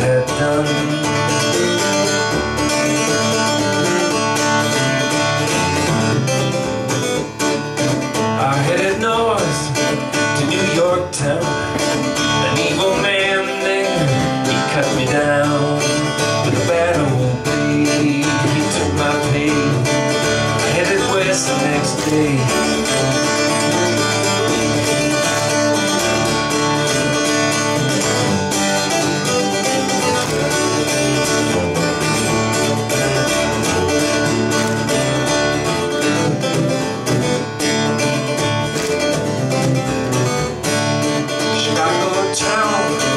had done. I headed north to New York town. An evil man there, he cut me down with a bad old blade. He took my pay. I headed west the next day. Town